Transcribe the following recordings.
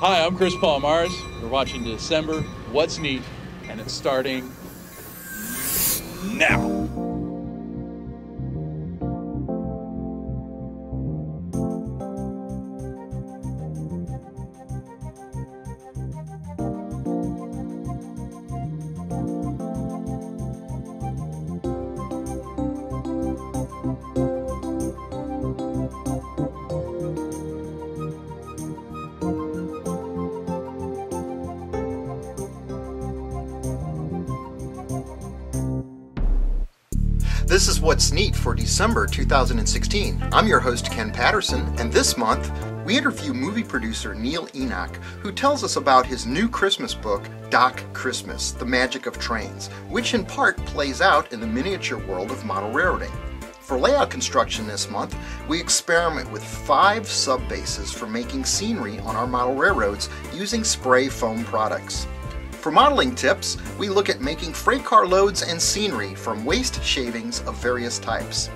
Hi, I'm Chris Paul Mars. We're watching December What's Neat, and it's starting now. This is What's Neat for December 2016. I'm your host, Ken Patterson, and this month, we interview movie producer Neil Enock, who tells us about his new Christmas book, Doc Christmas, The Magic of Trains, which in part plays out in the miniature world of model railroading. For layout construction this month, we experiment with 5 sub-bases for making scenery on our model railroads using spray foam products. For modeling tips, we look at making freight car loads and scenery from waste shavings of various types.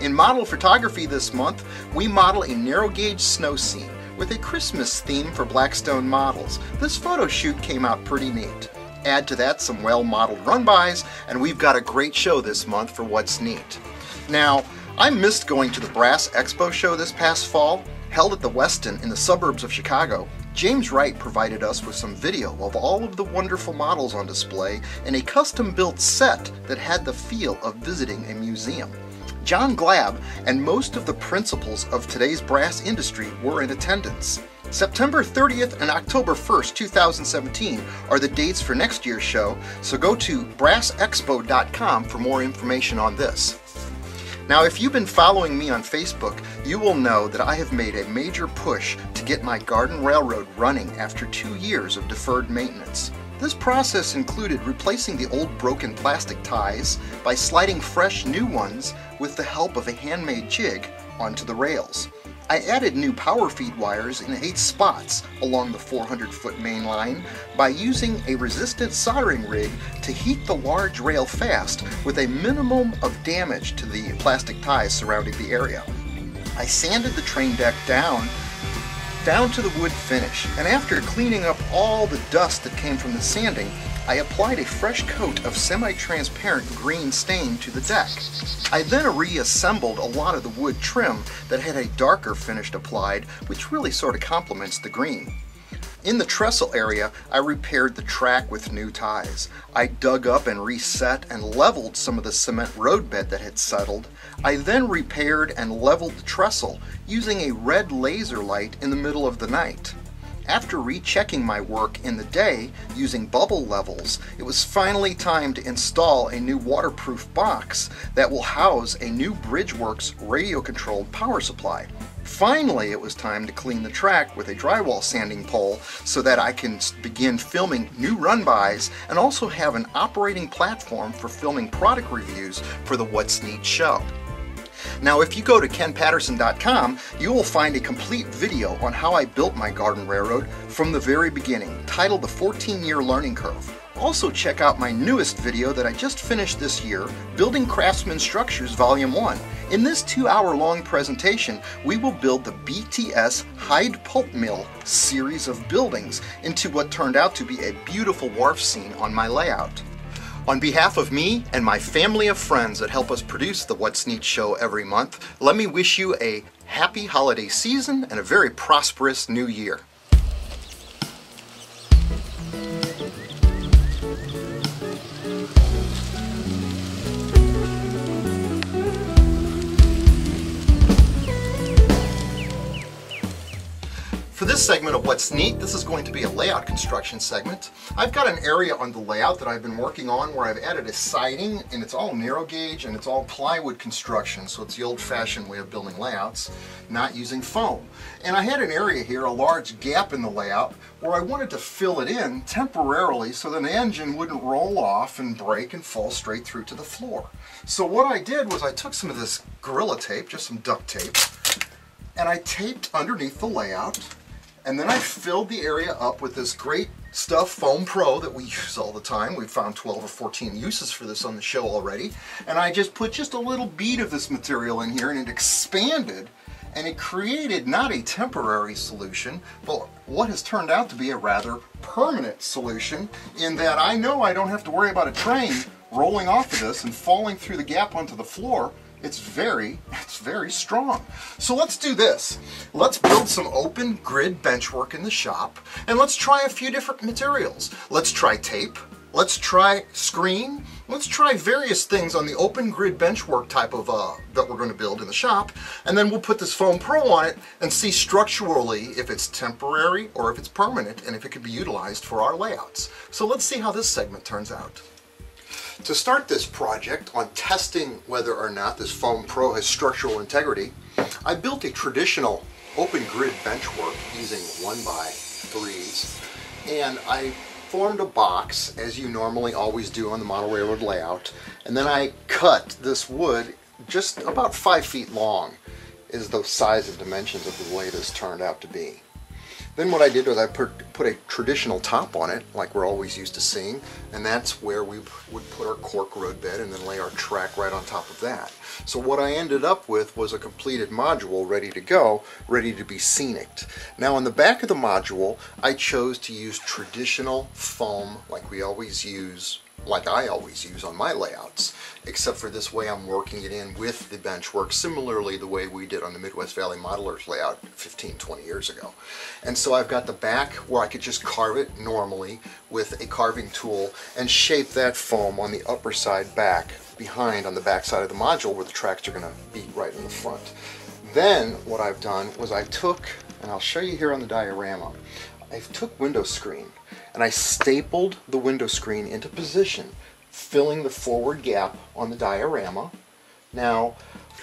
In model photography this month, we model a narrow gauge snow scene with a Christmas theme for Blackstone Models. This photo shoot came out pretty neat. Add to that some well-modeled run-bys, and we've got a great show this month for What's Neat. Now, I missed going to the Brass Expo show this past fall, held at the Westin in the suburbs of Chicago. James Wright provided us with some video of all of the wonderful models on display and a custom-built set that had the feel of visiting a museum. John Glab and most of the principals of today's brass industry were in attendance. September 30th and October 1st, 2017 are the dates for next year's show, so go to BrassExpo.com for more information on this. Now, if you've been following me on Facebook, you will know that I have made a major push to get my garden railroad running after 2 years of deferred maintenance. This process included replacing the old broken plastic ties by sliding fresh new ones with the help of a handmade jig onto the rails. I added new power feed wires in 8 spots along the 400-foot main line by using a resistant soldering rig to heat the large rail fast with a minimum of damage to the plastic ties surrounding the area. I sanded the train deck down to the wood finish, and after cleaning up all the dust that came from the sanding, I applied a fresh coat of semi-transparent green stain to the deck. I then reassembled a lot of the wood trim that had a darker finish applied, which really sort of complements the green. In the trestle area, I repaired the track with new ties. I dug up and reset and leveled some of the cement roadbed that had settled. I then repaired and leveled the trestle using a red laser light in the middle of the night. After rechecking my work in the day using bubble levels, it was finally time to install a new waterproof box that will house a new BridgeWorks radio-controlled power supply. Finally, it was time to clean the track with a drywall sanding pole so that I can begin filming new run-bys and also have an operating platform for filming product reviews for the What's Neat show. Now, if you go to KenPatterson.com, you will find a complete video on how I built my garden railroad from the very beginning, titled The 14-Year Learning Curve. Also check out my newest video that I just finished this year, Building Craftsman Structures Volume 1. In this 2-hour-long presentation, we will build the BTS Hyde Pulp Mill series of buildings into what turned out to be a beautiful wharf scene on my layout. On behalf of me and my family of friends that help us produce the What's Neat show every month, let me wish you a happy holiday season and a very prosperous new year. For this segment of What's Neat, this is going to be a layout construction segment. I've got an area on the layout that I've been working on where I've added a siding, and it's all narrow gauge and it's all plywood construction, so it's the old-fashioned way of building layouts, not using foam. And I had an area here, a large gap in the layout, where I wanted to fill it in temporarily so that an engine wouldn't roll off and break and fall straight through to the floor. So what I did was I took some of this Gorilla Tape, just some duct tape, and I taped underneath the layout. And then I filled the area up with this Great Stuff Foam Pro that we use all the time. We've found 12 or 14 uses for this on the show already. And I just put just a little bead of this material in here, and it expanded and it created not a temporary solution, but what has turned out to be a rather permanent solution, in that I know I don't have to worry about a train rolling off of this and falling through the gap onto the floor. It's very strong. So let's do this. Let's build some open grid benchwork in the shop, and let's try a few different materials. Let's try tape. Let's try screen. Let's try various things on the open grid benchwork type of that we're going to build in the shop, and then we'll put this Foam Pro on it and see structurally if it's temporary or if it's permanent and if it can be utilized for our layouts. So let's see how this segment turns out. To start this project on testing whether or not this Foam Pro has structural integrity, I built a traditional open grid benchwork using 1x3s, and I formed a box as you normally always do on the model railroad layout, and then I cut this wood just about 5 feet long is the size and dimensions of the way this turned out to be. Then what I did was I put a traditional top on it, like we're always used to seeing, and that's where we would put our cork roadbed and then lay our track right on top of that. So what I ended up with was a completed module ready to go, ready to be sceniced. Now on the back of the module, I chose to use traditional foam like we always use, like I always use on my layouts, except for this way I'm working it in with the benchwork, similarly the way we did on the Midwest Valley Modelers layout 15-20 years ago. And so I've got the back where I could just carve it normally with a carving tool and shape that foam on the upper side back behind on the back side of the module where the tracks are going to be right in the front. Then what I've done was I took, and I'll show you here on the diorama, I took window screen and I stapled the window screen into position, filling the forward gap on the diorama. Now,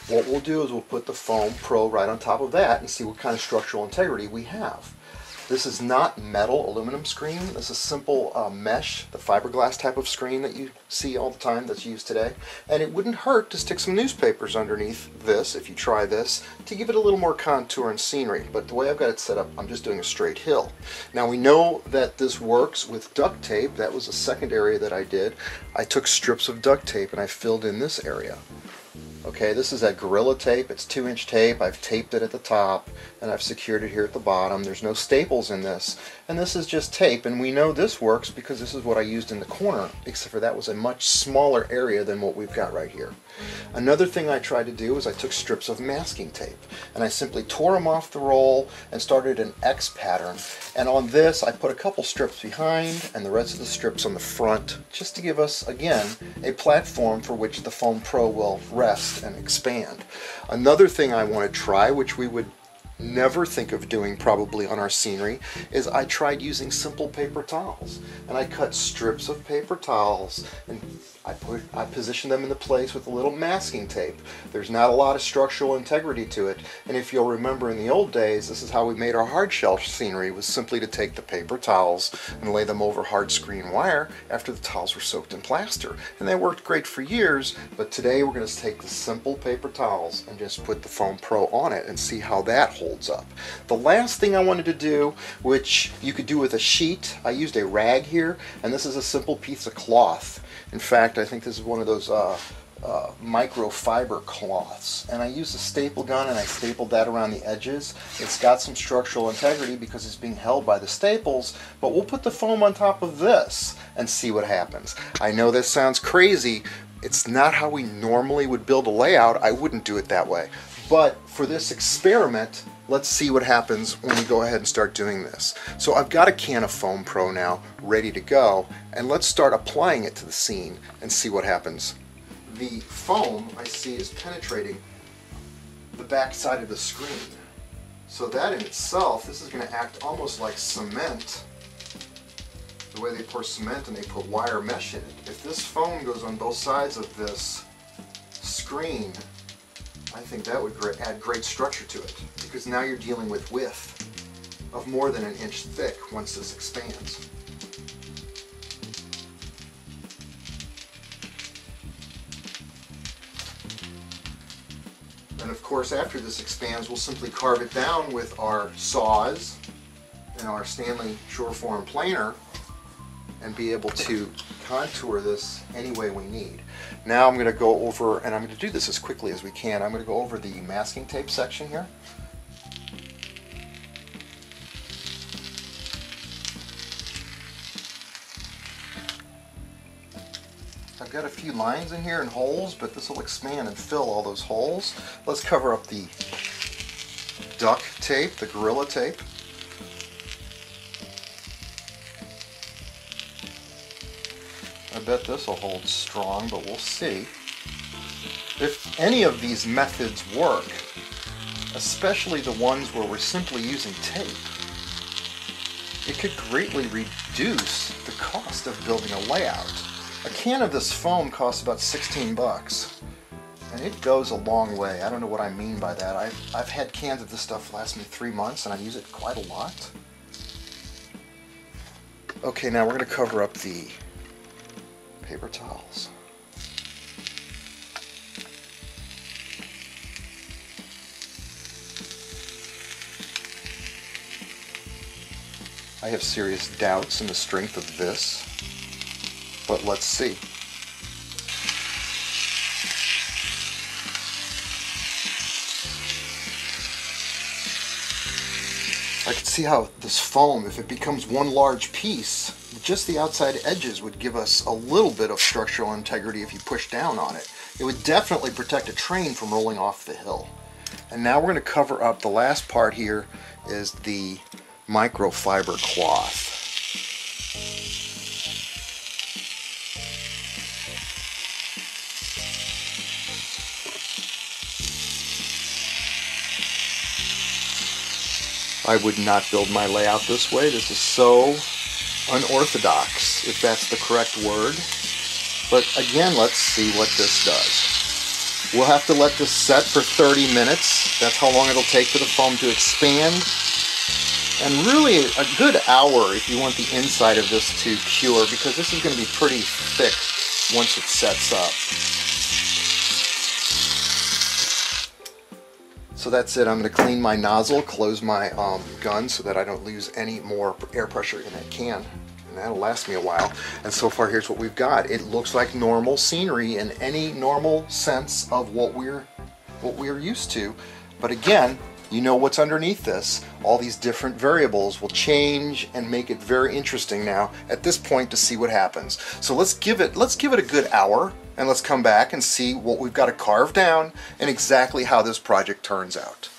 what we'll do is we'll put the Foam Pro right on top of that and see what kind of structural integrity we have. This is not metal aluminum screen. This is simple mesh, the fiberglass type of screen that you see all the time that's used today. And it wouldn't hurt to stick some newspapers underneath this, if you try this, to give it a little more contour and scenery. But the way I've got it set up, I'm just doing a straight hill. Now we know that this works with duct tape. That was the second area that I did. I took strips of duct tape and I filled in this area. Okay, this is that Gorilla Tape. It's 2-inch tape. I've taped it at the top and I've secured it here at the bottom. There's no staples in this, and this is just tape, and we know this works because this is what I used in the corner, except for that was a much smaller area than what we've got right here. Another thing I tried to do is I took strips of masking tape and I simply tore them off the roll and started an X pattern, and on this I put a couple strips behind and the rest of the strips on the front, just to give us again a platform for which the Foam Pro will rest and expand. Another thing I want to try, which we would never think of doing probably on our scenery, is I tried using simple paper towels, and I cut strips of paper towels and I positioned them into place with a little masking tape. There's not a lot of structural integrity to it, and if you'll remember in the old days, this is how we made our hard shell scenery, was simply to take the paper towels and lay them over hard screen wire after the towels were soaked in plaster, and they worked great for years. But today we're going to take the simple paper towels and just put the Foam Pro on it and see how that holds up. The last thing I wanted to do, which you could do with a sheet, I used a rag here, and this is a simple piece of cloth. In fact, I think this is one of those microfiber cloths, and I used a staple gun and I stapled that around the edges. It's got some structural integrity because it's being held by the staples, but we'll put the foam on top of this and see what happens. I know this sounds crazy. It's not how we normally would build a layout. I wouldn't do it that way. But for this experiment, let's see what happens when we go ahead and start doing this. So I've got a can of Foam Pro now ready to go, and let's start applying it to the scene and see what happens. The foam I see is penetrating the back side of the screen. So that in itself, this is going to act almost like cement, the way they pour cement and they put wire mesh in it. If this foam goes on both sides of this screen, I think that would add great structure to it, because now you're dealing with width of more than an inch thick once this expands. And of course, after this expands, we'll simply carve it down with our saws and our Stanley Sureform planer and be able to contour this any way we need. Now I'm going to go over, and I'm going to do this as quickly as we can, I'm going to go over the masking tape section here. got a few lines in here and holes, but this will expand and fill all those holes. Let's cover up the duct tape, the Gorilla Tape. I bet this will hold strong, but we'll see. If any of these methods work, especially the ones where we're simply using tape, it could greatly reduce the cost of building a layout. A can of this foam costs about 16 bucks, and it goes a long way. I don't know what I mean by that. I've had cans of this stuff last me 3 months, and I use it quite a lot. Okay, now we're going to cover up the paper towels. I have serious doubts in the strength of this, but let's see. I can see how this foam, if it becomes one large piece, just the outside edges would give us a little bit of structural integrity if you push down on it. It would definitely protect a train from rolling off the hill. And now we're going to cover up the last part here, is the microfiber cloth. I would not build my layout this way. This is so unorthodox, if that's the correct word. But again, let's see what this does. We'll have to let this set for 30 minutes. That's how long it'll take for the foam to expand. And really a good hour if you want the inside of this to cure, because this is going to be pretty thick once it sets up. So that's it. I'm going to clean my nozzle, close my gun so that I don't lose any more air pressure in that can. And that'll last me a while. And so far, here's what we've got. It looks like normal scenery in any normal sense of what we're used to. But again, you know what's underneath this. All these different variables will change and make it very interesting now at this point to see what happens. So let's give it a good hour, and let's come back and see what we've got to carve down and exactly how this project turns out.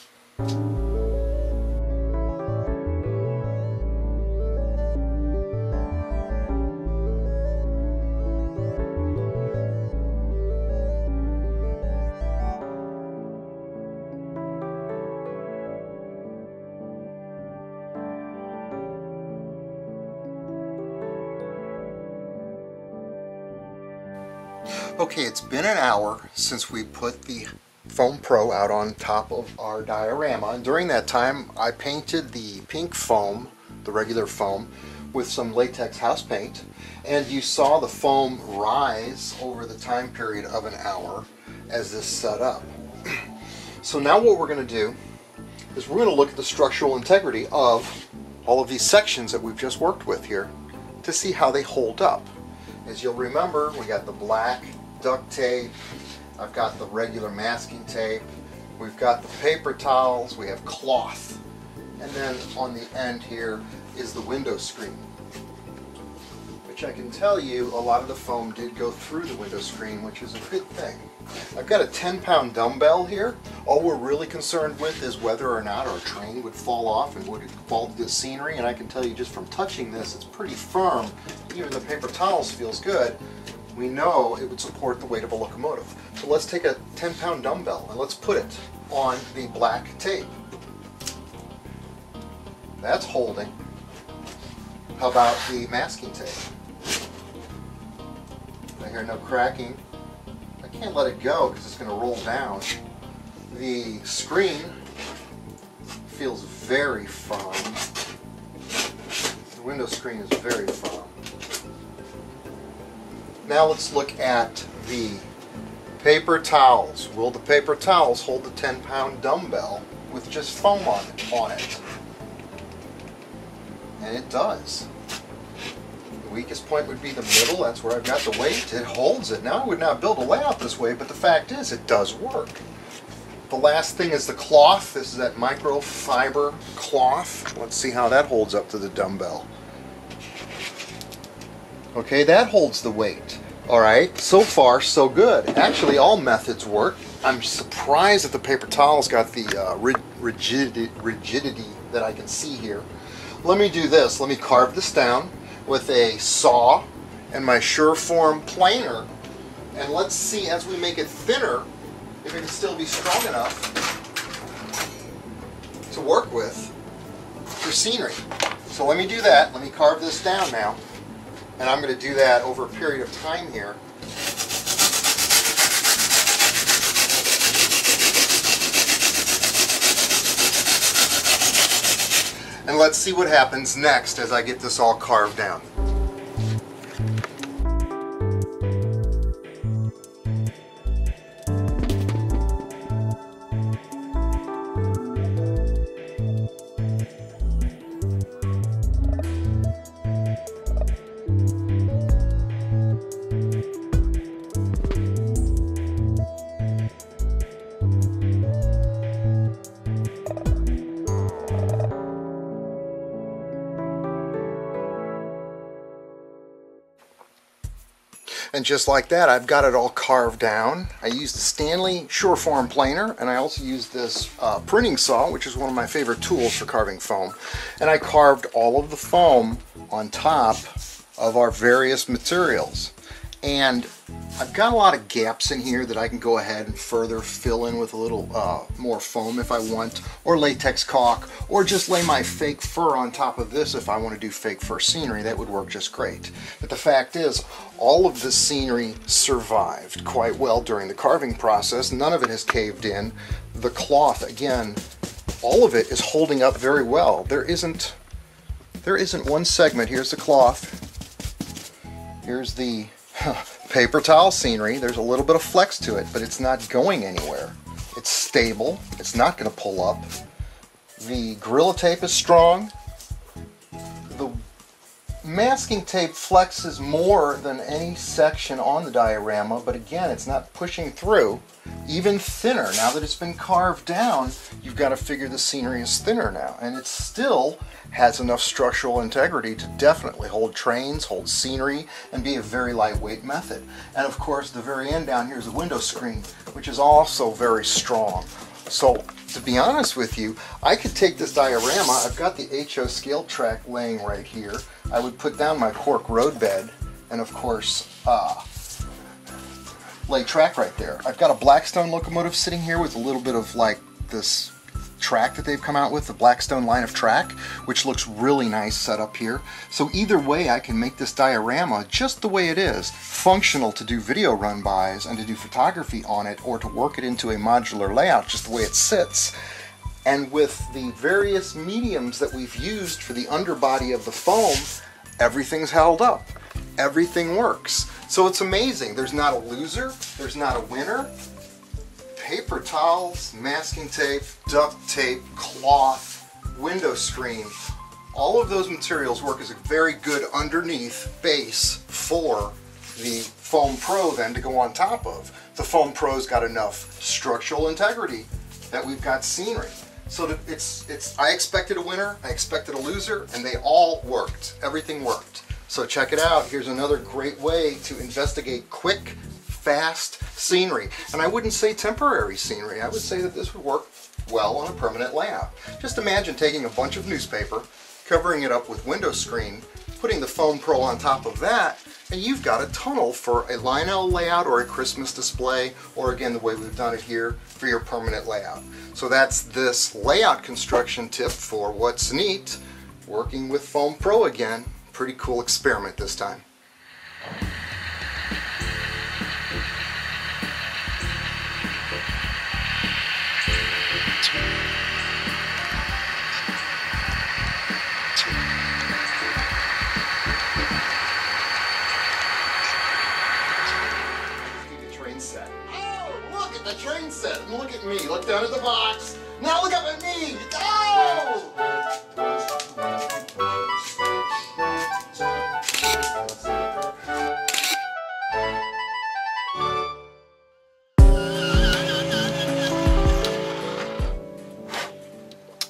Okay, it's been an hour since we put the Foam Pro out on top of our diorama, and during that time I painted the pink foam, the regular foam, with some latex house paint, and you saw the foam rise over the time period of an hour as this set up. So now what we're going to do is we're going to look at the structural integrity of all of these sections that we've just worked with here to see how they hold up. As you'll remember, we got the black duct tape, I've got the regular masking tape, we've got the paper towels, we have cloth, and then on the end here is the window screen, which I can tell you a lot of the foam did go through the window screen, which is a good thing. I've got a 10-pound dumbbell here. All we're really concerned with is whether or not our train would fall off and would it fall to the scenery, and I can tell you just from touching this, it's pretty firm. Even the paper towels feels good. We know it would support the weight of a locomotive. So let's take a 10-pound dumbbell and let's put it on the black tape. That's holding. How about the masking tape? I hear no cracking. I can't let it go because it's going to roll down. The screen feels very firm. The window screen is very firm. Now let's look at the paper towels. Will the paper towels hold the 10-pound dumbbell with just foam on it? And it does. The weakest point would be the middle. That's where I've got the weight. It holds it. Now I would not build a layout this way, but the fact is it does work. The last thing is the cloth. This is that microfiber cloth. Let's see how that holds up to the dumbbell. Okay, that holds the weight. Alright, so far so good. Actually, all methods work. I'm surprised that the paper towel's got the rigidity that I can see here. Let me do this. Let me carve this down with a saw and my Sureform planer, and let's see as we make it thinner if it can still be strong enough to work with for scenery. So let me do that. Let me carve this down now, and I'm going to do that over a period of time here. And let's see what happens next as I get this all carved down. And just like that, I've got it all carved down. I used the Stanley Sureform planer, and I also used this printing saw, which is one of my favorite tools for carving foam. And I carved all of the foam on top of our various materials. And I've got a lot of gaps in here that I can go ahead and further fill in with a little more foam if I want, or latex caulk, or just lay my fake fur on top of this if I want to do fake fur scenery. That would work just great. But the fact is, all of this scenery survived quite well during the carving process. None of it has caved in. The cloth, again, all of it is holding up very well. There isn't one segment. Here's the cloth. Here's the paper towel scenery. There's a little bit of flex to it, but it's not going anywhere. It's stable. It's not going to pull up. The Gorilla Tape is strong. The masking tape flexes more than any section on the diorama, but again, it's not pushing through. Even thinner. Now that it's been carved down, you've got to figure the scenery is thinner now, and it still has enough structural integrity to definitely hold trains, hold scenery, and be a very lightweight method. And of course, the very end down here is the window screen, which is also very strong. So, to be honest with you, I could take this diorama. I've got the HO scale track laying right here. I would put down my cork roadbed, and of course, lay track right there. I've got a Blackstone locomotive sitting here with a little bit of like this track that they've come out with, the Blackstone line of track, which looks really nice set up here. So either way, I can make this diorama just the way it is, functional to do video run-bys and to do photography on it, or to work it into a modular layout just the way it sits. And with the various mediums that we've used for the underbody of the foam, everything's held up. Everything works. So it's amazing. There's not a loser. There's not a winner. Paper towels, masking tape, duct tape, cloth, window screen. All of those materials work as a very good underneath base for the Foam Pro then to go on top of. The Foam Pro's got enough structural integrity that we've got scenery. So I expected a winner, I expected a loser, and they all worked. Everything worked. So check it out. Here's another great way to investigate quick, fast scenery. And I wouldn't say temporary scenery. I would say that this would work well on a permanent layout. Just imagine taking a bunch of newspaper, covering it up with window screen, putting the Foam Pro on top of that, and you've got a tunnel for a Lionel layout or a Christmas display, or again, the way we've done it here, for your permanent layout. So that's this layout construction tip for What's Neat, working with Foam Pro again. Pretty cool experiment this time. Train set. Oh, look at the train set. And look at me. Look down at the box. Now look up at me. Oh!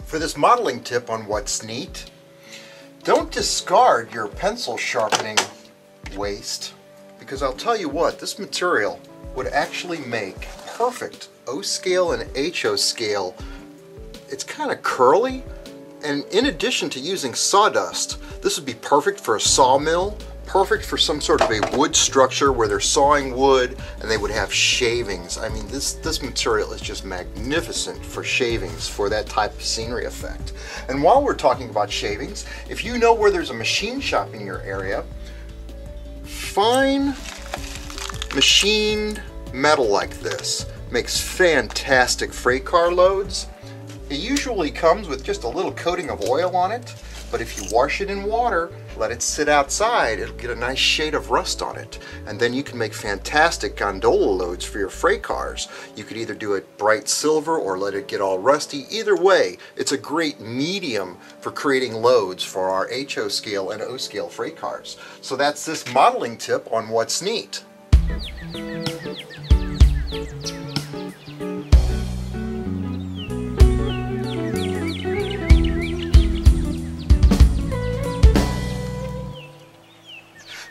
For this modeling tip on What's Neat, don't discard your pencil sharpening waste, because I'll tell you what, this material would actually make perfect O scale and HO scale. It's kind of curly, and in addition to using sawdust, this would be perfect for a sawmill, perfect for some sort of a wood structure where they're sawing wood and they would have shavings. I mean, this material is just magnificent for shavings, for that type of scenery effect. And while we're talking about shavings, if you know where there's a machine shop in your area, fine machined metal like this makes fantastic freight car loads. It usually comes with just a little coating of oil on it, but if you wash it in water, let it sit outside, it'll get a nice shade of rust on it. And then you can make fantastic gondola loads for your freight cars. You could either do it bright silver or let it get all rusty. Either way, it's a great medium for creating loads for our HO scale and O scale freight cars. So that's this modeling tip on what's neat.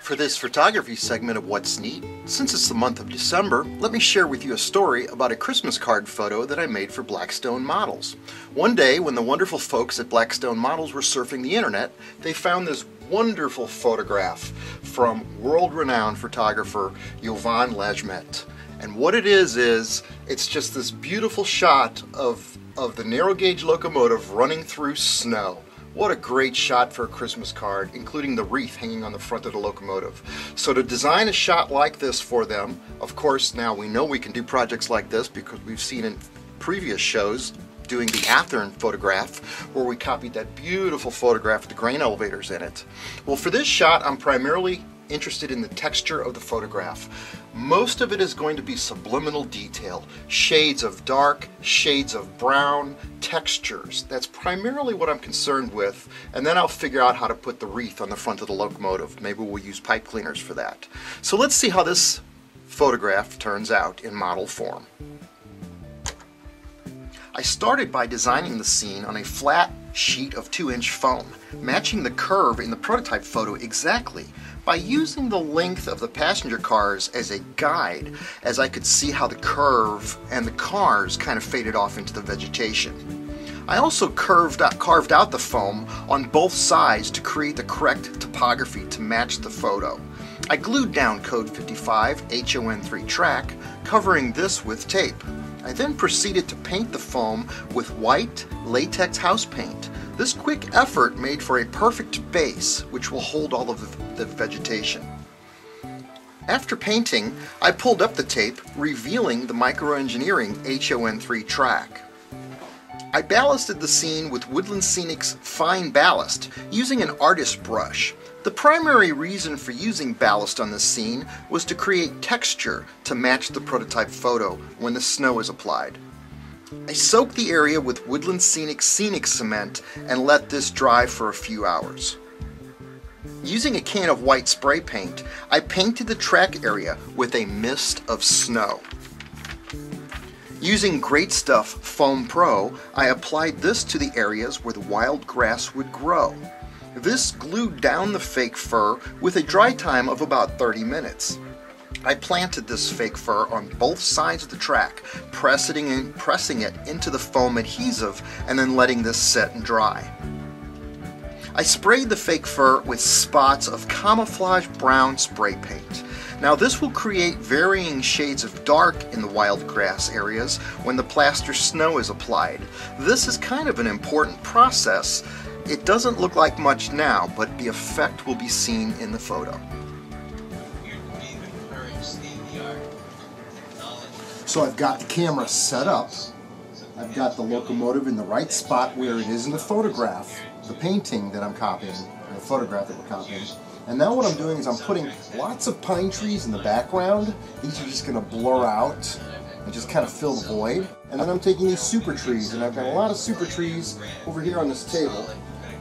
For this photography segment of What's Neat, since it's the month of December, let me share with you a story about a Christmas card photo that I made for Blackstone Models. One day, when the wonderful folks at Blackstone Models were surfing the internet, they found this wonderful photograph from world-renowned photographer Jovan Lejmet. And what it is it's just this beautiful shot of the narrow gauge locomotive running through snow. What a great shot for a Christmas card, including the wreath hanging on the front of the locomotive. So to design a shot like this for them, of course now we know we can do projects like this because we've seen in previous shows doing the Athern photograph where we copied that beautiful photograph with the grain elevators in it. Well, for this shot I'm primarily interested in the texture of the photograph. Most of it is going to be subliminal detail, shades of dark, shades of brown, textures. That's primarily what I'm concerned with, and then I'll figure out how to put the wreath on the front of the locomotive. Maybe we'll use pipe cleaners for that. So let's see how this photograph turns out in model form. I started by designing the scene on a flat sheet of 2-inch foam, matching the curve in the prototype photo exactly by using the length of the passenger cars as a guide, as I could see how the curve and the cars kind of faded off into the vegetation. I also carved out the foam on both sides to create the correct topography to match the photo. I glued down Code 55 HON3 track, covering this with tape. I then proceeded to paint the foam with white latex house paint. This quick effort made for a perfect base, which will hold all of the vegetation. After painting, I pulled up the tape, revealing the microengineering HON3 track. I ballasted the scene with Woodland Scenic's fine ballast, using an artist's brush. The primary reason for using ballast on this scene was to create texture to match the prototype photo when the snow is applied. I soaked the area with Woodland Scenic cement and let this dry for a few hours. Using a can of white spray paint, I painted the track area with a mist of snow. Using Great Stuff Foam Pro, I applied this to the areas where the wild grass would grow. This glued down the fake fur with a dry time of about 30 minutes. I planted this fake fur on both sides of the track, pressing it into the foam adhesive and then letting this set and dry. I sprayed the fake fur with spots of camouflage brown spray paint. Now this will create varying shades of dark in the wild grass areas when the plaster snow is applied. This is kind of an important process. It doesn't look like much now, but the effect will be seen in the photo. So I've got the camera set up. I've got the locomotive in the right spot where it is in the photograph, the painting that I'm copying, or the photograph that we're copying. And now what I'm doing is I'm putting lots of pine trees in the background. These are just going to blur out and just kind of fill the void. And then I'm taking these super trees, and I've got a lot of super trees over here on this table.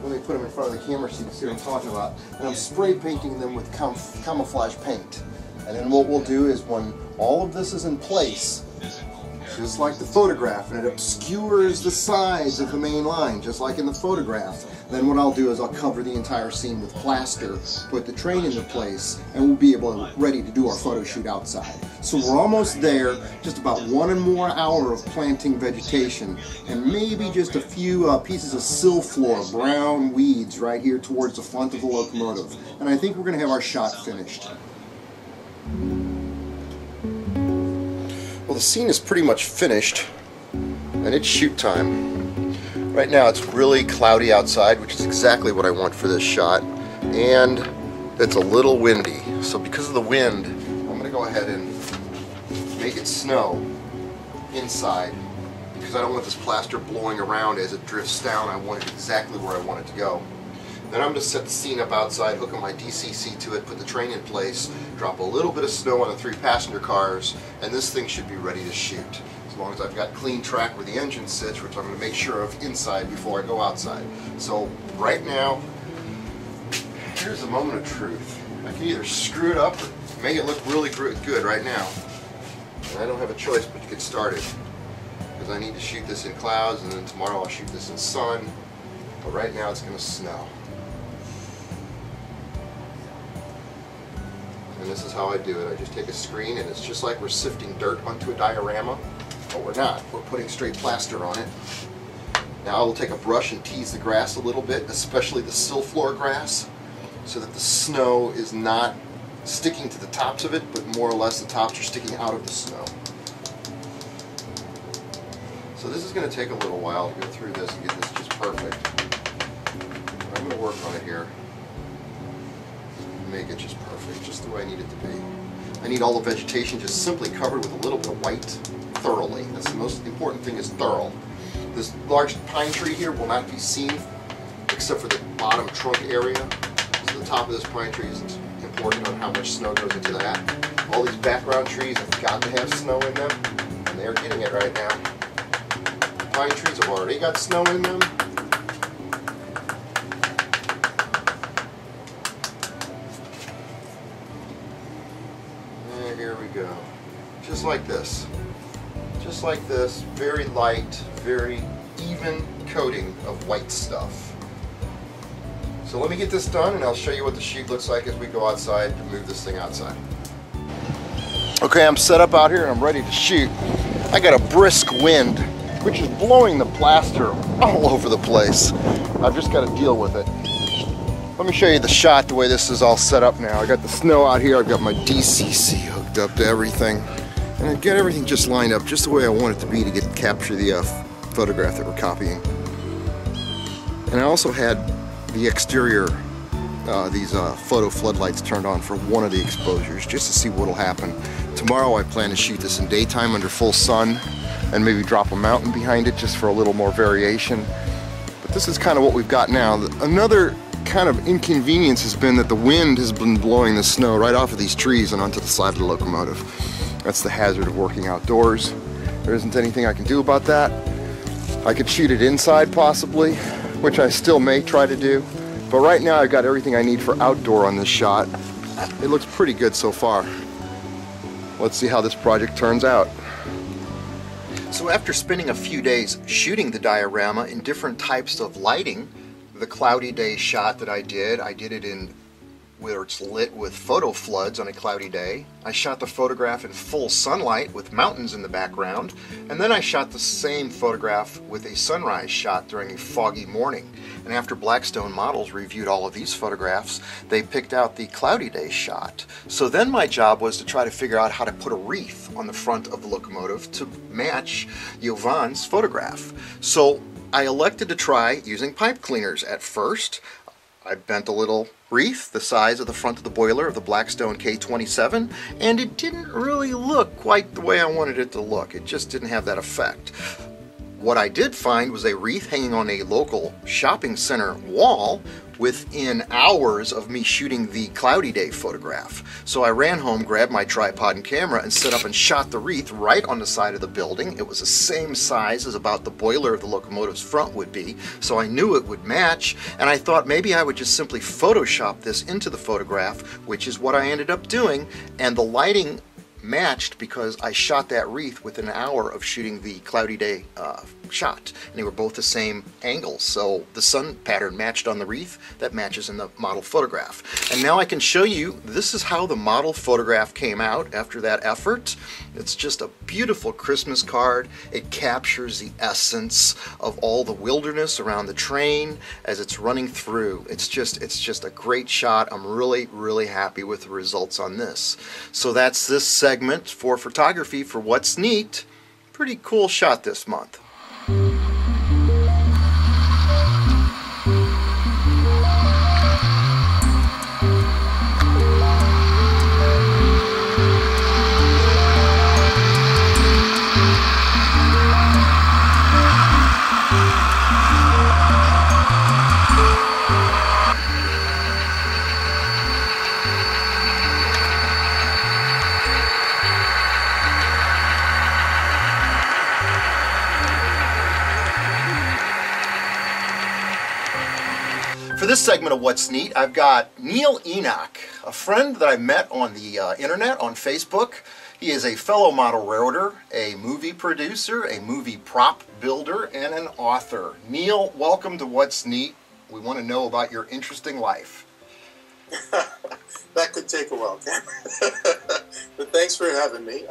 Let me put them in front of the camera so you can see what I'm talking about. And I'm spray painting them with camouflage paint. And then what we'll do is when all of this is in place, just like the photograph, and it obscures the sides of the main line, just like in the photograph. Then what I'll do is I'll cover the entire scene with plaster, put the train into place, and we'll be able to, ready to do our photo shoot outside. So we're almost there, just about one more hour of planting vegetation, and maybe just a few pieces of silflor, brown weeds right here towards the front of the locomotive. And I think we're going to have our shot finished. Well, the scene is pretty much finished, and it's shoot time. Right now it's really cloudy outside, which is exactly what I want for this shot, and it's a little windy. So because of the wind, I'm going to go ahead and make it snow inside, because I don't want this plaster blowing around as it drifts down. I want it exactly where I want it to go. Then I'm going to set the scene up outside, hook up my DCC to it, put the train in place, drop a little bit of snow on the 3 passenger cars, and this thing should be ready to shoot. As long as I've got clean track where the engine sits, which I'm going to make sure of inside before I go outside. So right now, here's the moment of truth. I can either screw it up or make it look really good right now. And I don't have a choice but to get started, because I need to shoot this in clouds, and then tomorrow I'll shoot this in sun, but right now it's going to snow. And this is how I do it. I just take a screen, and it's just like we're sifting dirt onto a diorama, but we're not. We're putting straight plaster on it. Now I will take a brush and tease the grass a little bit, especially the silflor grass, so that the snow is not sticking to the tops of it, but more or less the tops are sticking out of the snow. So this is going to take a little while to go through this and get this just perfect. I'm going to work on it here. Make it just perfect, just the way I need it to be. I need all the vegetation just simply covered with a little bit of white thoroughly. That's the most important thing, is thorough. This large pine tree here will not be seen except for the bottom trunk area. So the top of this pine tree is important on how much snow goes into that. All these background trees have got to have snow in them, and they are getting it right now. The pine trees have already got snow in them. Just like this. Just like this. Very light, very even coating of white stuff. So let me get this done, and I'll show you what the shoot looks like as we go outside to move this thing outside. Okay, I'm set up out here and I'm ready to shoot. I got a brisk wind, which is blowing the plaster all over the place. I've just got to deal with it. Let me show you the shot, the way this is all set up now. I got the snow out here, I've got my DCC hooked up to everything. And I get everything just lined up just the way I want it to be to capture the photograph that we're copying. And I also had the exterior, these photo floodlights turned on for one of the exposures, just to see what'll happen. Tomorrow I plan to shoot this in daytime under full sun, and maybe drop a mountain behind it just for a little more variation. But this is kind of what we've got now. Another kind of inconvenience has been that the wind has been blowing the snow right off of these trees and onto the side of the locomotive. That's the hazard of working outdoors. There isn't anything I can do about that. I could shoot it inside possibly, which I still may try to do, but right now I've got everything I need for outdoor on this shot. It looks pretty good so far. Let's see how this project turns out. So after spending a few days shooting the diorama in different types of lighting, the cloudy day shot that I did it in where it's lit with photo floods on a cloudy day. I shot the photograph in full sunlight with mountains in the background, and then I shot the same photograph with a sunrise shot during a foggy morning. And after Blackstone Models reviewed all of these photographs, they picked out the cloudy day shot. So then my job was to try to figure out how to put a wreath on the front of the locomotive to match Jovan's photograph. So I elected to try using pipe cleaners at first. I bent a little wreath the size of the front of the boiler of the Blackstone K27, and it didn't really look quite the way I wanted it to look. It just didn't have that effect. What I did find was a wreath hanging on a local shopping center wall within hours of me shooting the cloudy day photograph. So I ran home, grabbed my tripod and camera, and set up and shot the wreath right on the side of the building. It was the same size as about the boiler of the locomotive's front would be, so I knew it would match, and I thought maybe I would just simply Photoshop this into the photograph, which is what I ended up doing, and the lighting matched because I shot that wreath within an hour of shooting the cloudy day shot, and they were both the same angle, so the sun pattern matched on the wreath that matches in the model photograph. And now I can show you, this is how the model photograph came out after that effort. It's just a beautiful Christmas card. It captures the essence of all the wilderness around the train as it's running through. It's just a great shot. I'm really happy with the results on this. So that's this segment for photography for What's Neat. Pretty cool shot this month. For this segment of What's Neat, I've got Neil Enock, a friend that I met on the internet, on Facebook. He is a fellow model railroader, a movie producer, a movie prop builder, and an author. Neil, welcome to What's Neat. We want to know about your interesting life. That could take a while, Cameron. But thanks for having me.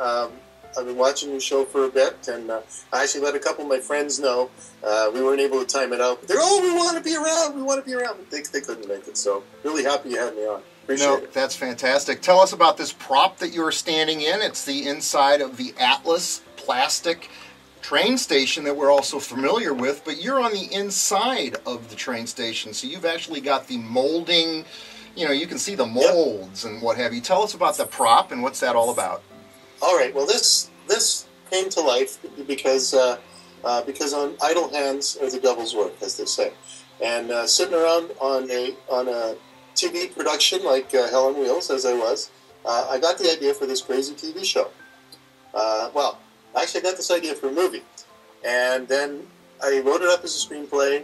I've been watching your show for a bit, and I actually let a couple of my friends know. We weren't able to time it out, but they're, oh, we want to be around, but they couldn't make it, so really happy you had me on. Appreciate it. That's fantastic. Tell us about this prop that you're standing in. It's the inside of the Atlas plastic train station that we're also familiar with, but you're on the inside of the train station, so you've actually got the molding, you know, you can see the molds and what have you. Tell us about the prop and what's that all about. All right. Well, this came to life because on idle hands are the devil's work, as they say, and sitting around on a TV production like Hell on Wheels, as I was, I got the idea for this crazy TV show. Well, actually, I got this idea for a movie, and then I wrote it up as a screenplay,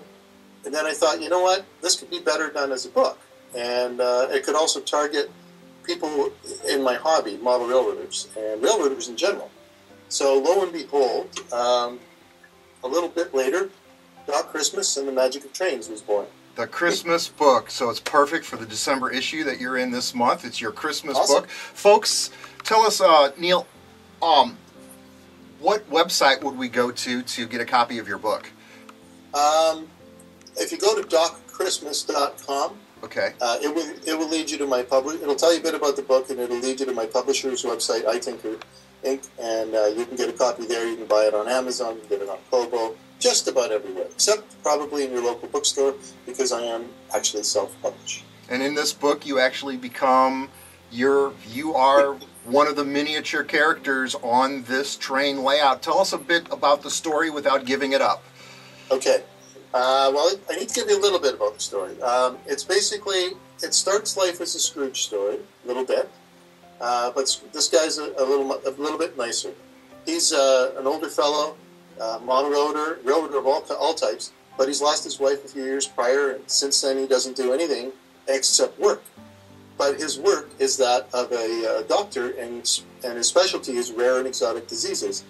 and then I thought, you know what, this could be better done as a book, and it could also target people in my hobby, model railroaders, and railroaders in general. So lo and behold, a little bit later, Doc Christmas and the Magic of Trains was born. The Christmas book, so it's perfect for the December issue that you're in this month. It's your Christmas book. Folks, tell us, Neil, what website would we go to get a copy of your book? If you go to docchristmas.com, okay. It will lead you to my publisher. It'll tell you a bit about the book, and it'll lead you to my publisher's website, iTinker Inc. And you can get a copy there. You can buy it on Amazon. You can get it on Kobo. Just about everywhere, except probably in your local bookstore, because I am actually self-published. And in this book, you actually become you are one of the miniature characters on this train layout. Tell us a bit about the story without giving it up. Okay. Well, I need to give you a little bit about the story. It's basically, it starts life as a Scrooge story, a little bit, but this guy's a little bit nicer. He's an older fellow, model railroader of all types, but he's lost his wife a few years prior, and since then he doesn't do anything except work. But his work is that of a doctor, and his specialty is rare and exotic diseases.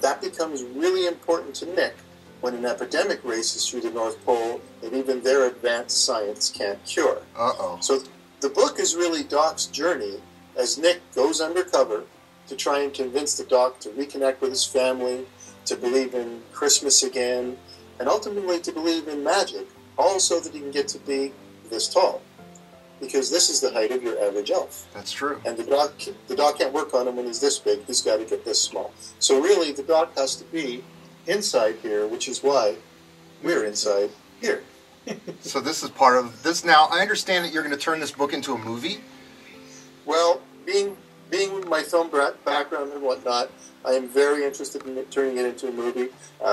That becomes really important to Nick when an epidemic races through the North Pole that even their advanced science can't cure. Uh-oh. So the book is really Doc's journey as Nick goes undercover to try and convince the Doc to reconnect with his family, to believe in Christmas again, and ultimately to believe in magic, all so that he can get to be this tall. Because this is the height of your average elf. That's true. And the doc can't work on him when he's this big. He's got to get this small. So really, the Doc has to be inside here, which is why we're inside here. So this is part of this. Now, I understand that you're going to turn this book into a movie. Well, being my film background and whatnot, I am very interested in turning it into a movie.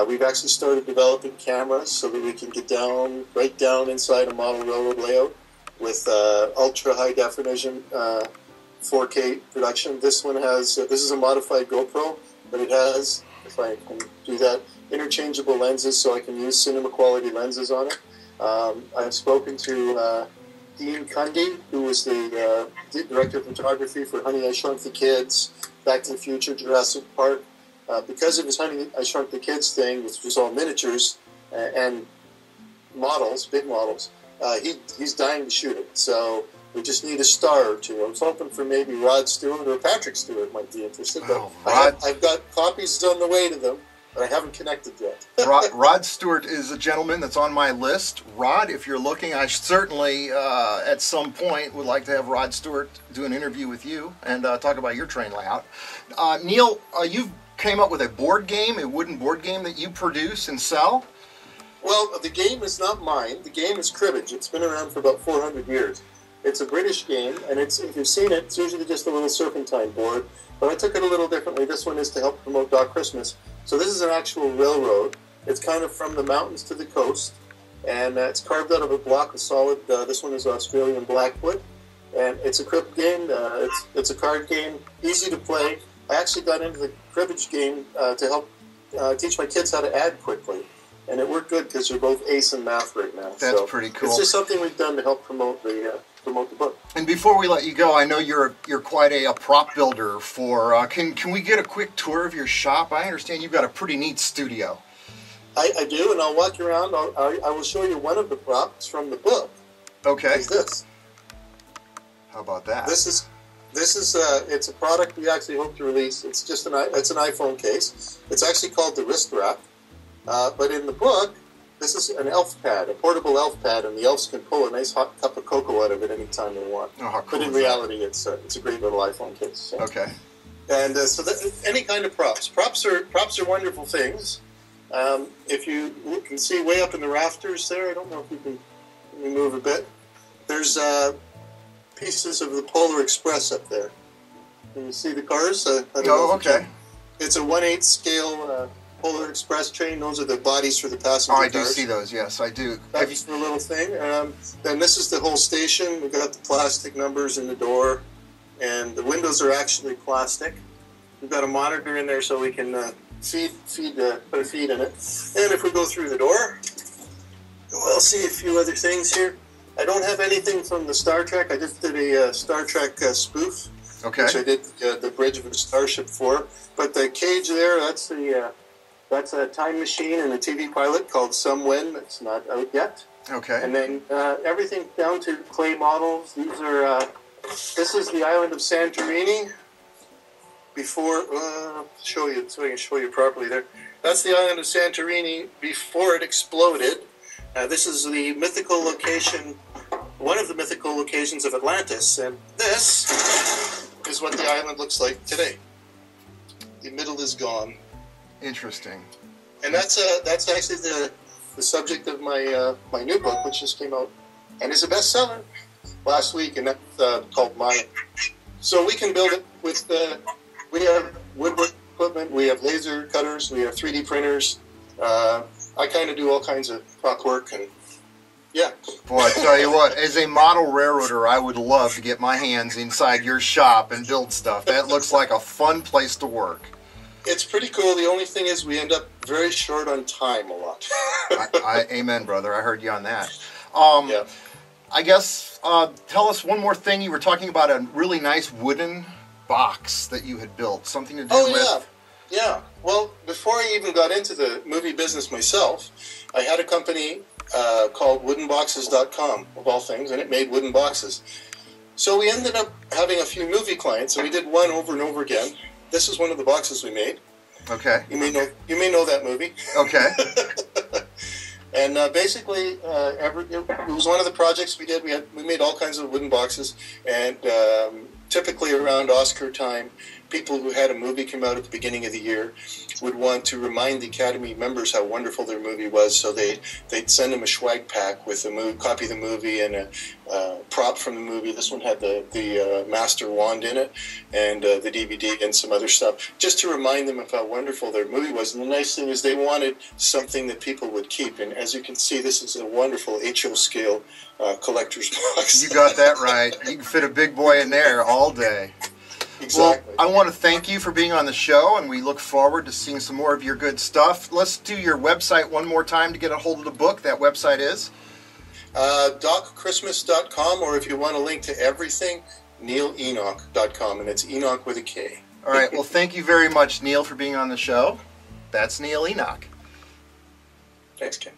We've actually started developing cameras so that we can get down, right down inside a model railroad layout with ultra high definition 4K production. This one has, this is a modified GoPro, but it has, if I can do that, interchangeable lenses, so I can use cinema quality lenses on it. I've spoken to Dean Cundey, who was the director of photography for Honey I Shrunk the Kids, Back to the Future, Jurassic Park, because of his Honey I Shrunk the Kids thing, which was all miniatures and models, big models. He's dying to shoot it, so we just need a star or two. I was hoping for maybe Rod Stewart or Patrick Stewart might be interested, but I've got copies on the way to them, but I haven't connected yet. Rod Stewart is a gentleman that's on my list. Rod, if you're looking, I certainly at some point would like to have Rod Stewart do an interview with you and talk about your train layout. Neil, you came up with a board game, a wooden board game that you produce and sell. Well, the game is not mine. The game is cribbage. It's been around for about 400 years. It's a British game, and it's, if you've seen it, it's usually just a little serpentine board. But I took it a little differently. This one is to help promote Doc Christmas. So this is an actual railroad. It's kind of from the mountains to the coast, and it's carved out of a block of solid. This one is Australian blackwood, and it's a crib game. It's a card game, easy to play. I actually got into the cribbage game to help teach my kids how to add quickly. And it worked good because you're both ace and math right now. That's so pretty cool. It's just something we've done to help promote the book. And before we let you go, I know you're quite a prop builder for. Can we get a quick tour of your shop? I understand you've got a pretty neat studio. I do, and I'll walk you around. I will show you one of the props from the book. Okay. Is this? How about that? This is it's a product we actually hope to release. It's just it's an iPhone case. It's actually called the wrist wrap. But in the book, this is an elf pad, a portable elf pad, and the elves can pull a nice hot cup of cocoa out of it anytime they want. Oh, how cool. But in reality, it's a great little iPhone case. So. Okay. And so any kind of props. Props are wonderful things. If you can see way up in the rafters there, I don't know if you can move a bit. There's pieces of the Polar Express up there. Can you see the cars? Oh, okay. It's a 1/8 scale... Polar Express train, those are the bodies for the passenger cars. Oh, I do see those, yes, I do. That's the little thing. Then this is the whole station. We've got the plastic numbers in the door, and the windows are actually plastic. We've got a monitor in there so we can put a feed in it. And if we go through the door, we'll see a few other things here. I don't have anything from the Star Trek. I just did a Star Trek spoof, okay. Which I did the bridge of a starship for. But the cage there, that's the... That's a time machine and a TV pilot called Some When. It's not out yet. Okay. And then everything down to clay models. These are. This is the island of Santorini. Before show you so I can show you properly there. That's the island of Santorini before it exploded. This is the mythical location, one of the mythical locations of Atlantis, and this is what the island looks like today. The middle is gone. Interesting. And that's actually the subject of my my new book, which just came out and is a bestseller last week, and that's called Maya. So we can build it with we have woodwork equipment, we have laser cutters, we have 3D printers. I kind of do all kinds of prop work and yeah. Boy, I tell you what, as a model railroader, I would love to get my hands inside your shop and build stuff. That looks like a fun place to work. It's pretty cool. The only thing is we end up very short on time a lot. Amen, brother. I heard you on that. Yeah. I guess tell us one more thing. You were talking about a really nice wooden box that you had built, something to do with... Yeah. Yeah. Well, before I even got into the movie business myself, I had a company called woodenboxes.com, of all things, and it made wooden boxes. So we ended up having a few movie clients, and we did one over and over again. This is one of the boxes we made. Okay. You may know that movie. Okay. And basically, it was one of the projects we did. We made all kinds of wooden boxes, and typically around Oscar time, people who had a movie come out at the beginning of the year would want to remind the Academy members how wonderful their movie was. So they'd send them a swag pack with a copy of the movie and a prop from the movie. This one had the master wand in it and the DVD and some other stuff, just to remind them of how wonderful their movie was. And the nice thing is they wanted something that people would keep. And as you can see, this is a wonderful HO scale collector's box. You got that right. You can fit a big boy in there all day. Exactly. Well, I want to thank you for being on the show, and we look forward to seeing some more of your good stuff. Let's do your website one more time to get a hold of the book. That website is? docchristmas.com, or if you want a link to everything, neilenock.com, and it's Enoch with a K. All right, well, thank you very much, Neil, for being on the show. That's Neil Enock. Thanks, Ken.